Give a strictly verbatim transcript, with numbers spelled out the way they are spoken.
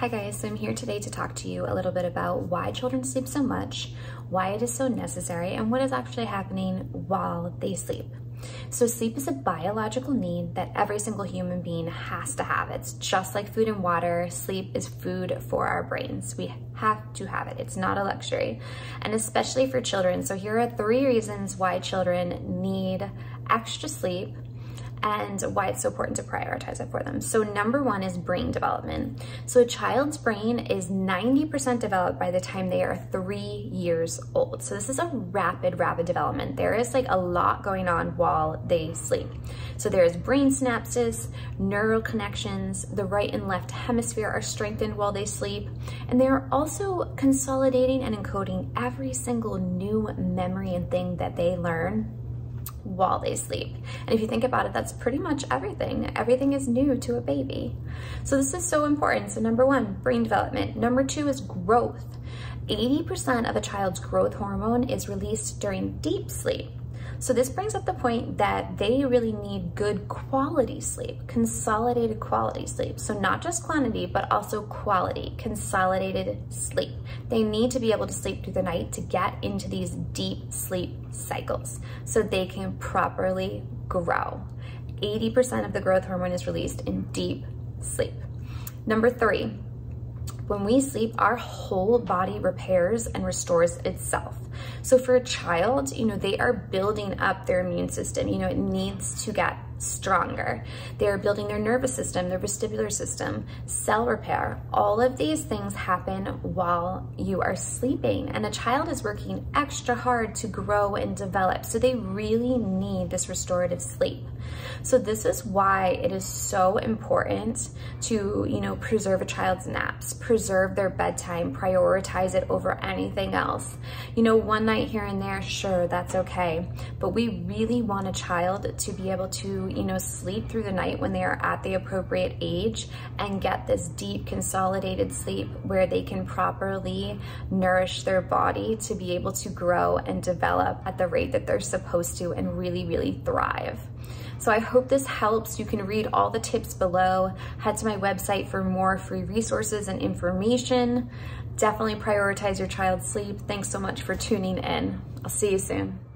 Hi guys, so I'm here today to talk to you a little bit about why children sleep so much, why it is so necessary, and what is actually happening while they sleep. So sleep is a biological need that every single human being has to have. It's just like food and water. Sleep is food for our brains. We have to have it. It's not a luxury, and especially for children. So here are three reasons why children need extra sleep and why it's so important to prioritize it for them. So number one is brain development. So a child's brain is ninety percent developed by the time they are three years old. So this is a rapid, rapid development. There is like a lot going on while they sleep. So there's brain synapses, neural connections, the right and left hemisphere are strengthened while they sleep. And they are also consolidating and encoding every single new memory and thing that they learn while they sleep. And if you think about it, that's pretty much everything. Everything is new to a baby. So this is so important. So number one, brain development. Number two is growth. eighty percent of a child's growth hormone is released during deep sleep. So this brings up the point that they really need good quality sleep, consolidated quality sleep. So not just quantity, but also quality, consolidated sleep. They need to be able to sleep through the night to get into these deep sleep cycles so they can properly grow. eighty percent of the growth hormone is released in deep sleep. Number three, when we sleep, our whole body repairs and restores itself. So for a child, you know, they are building up their immune system. You know, it needs to get stronger. They are building their nervous system, their vestibular system, cell repair. All of these things happen while you are sleeping, and a child is working extra hard to grow and develop. So they really need this restorative sleep. So this is why it is so important to, you know, preserve a child's naps, preserve their bedtime, prioritize it over anything else. You know, one night here and there, sure, that's okay. But we really want a child to be able to, you know, sleep through the night when they are at the appropriate age and get this deep consolidated sleep where they can properly nourish their body to be able to grow and develop at the rate that they're supposed to and really, really thrive. So I hope this helps. You can read all the tips below. Head to my website for more free resources and information. Definitely prioritize your child's sleep. Thanks so much for tuning in. I'll see you soon.